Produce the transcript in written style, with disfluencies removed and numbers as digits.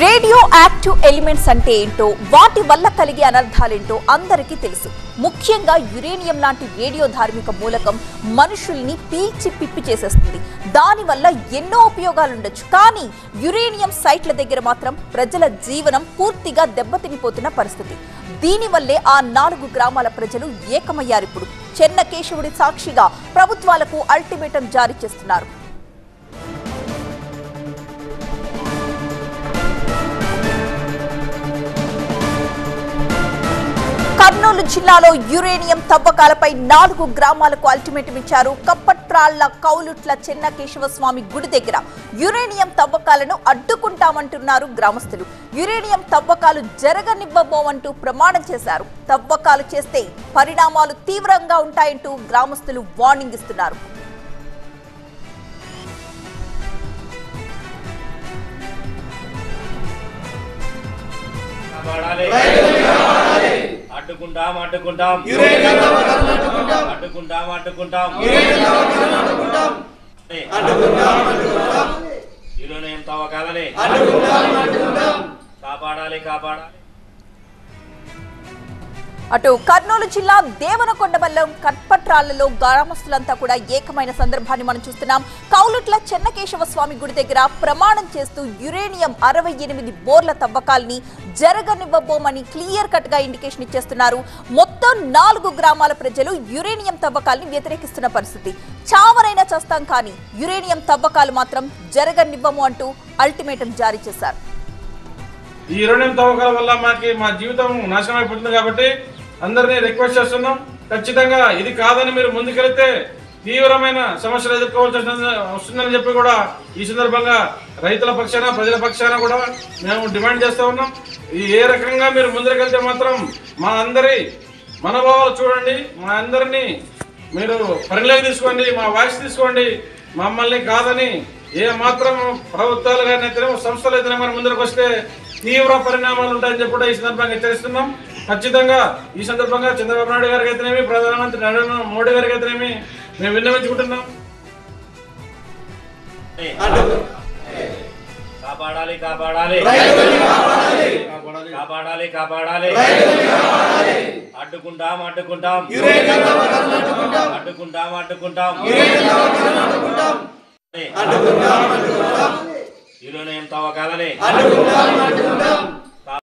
Radio active elements అంటే ఏంటో వాటి వల్ల కలిగే అనర్థాలేంటో అందరికీ తెలుసు. ముఖ్యంగా యురేనియం లాంటి రేడియో ధార్మిక మూలకం మనుషుల్ని పీల్చి పిప్పి చేసేస్తుంది. దానివల్ల ఎన్నో ఉపయోగాలు ఉండొచ్చు, కానీ యురేనియం సైట్ల దగ్గర మాత్రం ప్రజల జీవనం పూర్తిగా దెబ్బతినిపోతున్న పరిస్థితి. దీనివల్లే ఆ 4 గ్రామాల ప్రజలు ఏకమయ్యారు. ఇప్పుడు చెన్నకేశవుడి సాక్షిగా ప్రభుత్వాలకు అల్టిమేటం జారీ చేస్తున్నారు. కర్నూలు జిల్లాలో యురేనియం తవ్వకాలపై 4 గ్రామాలకు అల్టిమేటం ఇచ్చారు. కప్పట్రాళ్ల కౌలుట్ల చెన్నకేశవస్వామి గుడి దగ్గర యురేనియం తవ్వకాలను అడ్డుకుంటామంటున్నారు గ్రామస్తులు. యురేనియం తవ్వకాలు జరగనివ్వబోమంటూ ప్రమాణం చేశారు. తవ్వకాలు చేస్తే పరిణామాలు తీవ్రంగా ఉంటాయంటూ గ్రామస్తులు వార్నింగ్ ఇస్తున్నారు. అటు కర్నూలు జిల్లా దేవనకొండ మండలం కట్పట్రాళ్లలో గ్రామస్తులంతా కూడా ఏకమైన సందర్భాన్ని మనం చూస్తున్నాం. కౌలుట్ల చెన్నకేశవ స్వామి గుడి దగ్గర ప్రమాణం చేస్తూ యురేనియం 68 బోర్ల తవ్వకాల్ని జరగనివ్వబోమని క్లియర్ కట్ గా ఇండికేషన్ ఇచ్చేస్తున్నారు. మొత్తం 4 గ్రామాల ప్రజలు యురేనియం తవ్వకాల్ని వ్యతిరేకిస్తున్న పరిస్థితి. చావరైనా చేస్తాం, కానీ యురేనియం తవ్వకాలు మాత్రం జరగనివ్వము అంటూ అల్టిమేటం జారీ చేశారు. ఈ యురేనియం తవ్వకాల వల్ల మా జీవితం నాశనం అయిపోతుంది కాబట్టి అందరినీ రిక్వెస్ట్ చేస్తున్నాం. ఖచ్చితంగా ఇది కాదని మీరు ముందుకెళ్తే తీవ్రమైన సమస్యలు ఎదుర్కోవాల్సి వస్తుందని చెప్పి కూడా ఈ సందర్భంగా రైతుల పక్షాన ప్రజల పక్షాన కూడా మేము డిమాండ్ చేస్తూ ఉన్నాం. ఏ రకంగా మీరు ముందుకెళ్తే మాత్రం మా అందరి మనోభావాలు చూడండి, మా అందరినీ మీరు పరిగణలోకి తీసుకోండి, మా వాయిస్ తీసుకోండి. మమ్మల్ని కాదని ఏ మాత్రం ప్రభుత్వాలు కానీ సంస్థలు అయితే మనం ముందుకు వస్తే తీవ్ర పరిణామాలు ఉంటాయని చెప్పి కూడా ఈ సందర్భంగా హెచ్చరిస్తున్నాం. ఖచ్చితంగా ఈ సందర్భంగా చంద్రబాబు నాయుడు గారికి అయితేనేమి, ప్రధానమంత్రి నరేంద్ర మోడీ గారికి అయితేనేమి మేము విన్నవించుకుంటున్నాం. కాపాడాలి కాపాడాలి కాపాడాలి కాపాడాలి అడ్డుకుంటాం అడ్డుకుంటాం అడ్డుకుంటాం అడ్డుకుంటాం అడ్డుకుంటాం యురేనియం తవ్వకాలని అడ్డుకుంటాం అడ్డుకుంటాం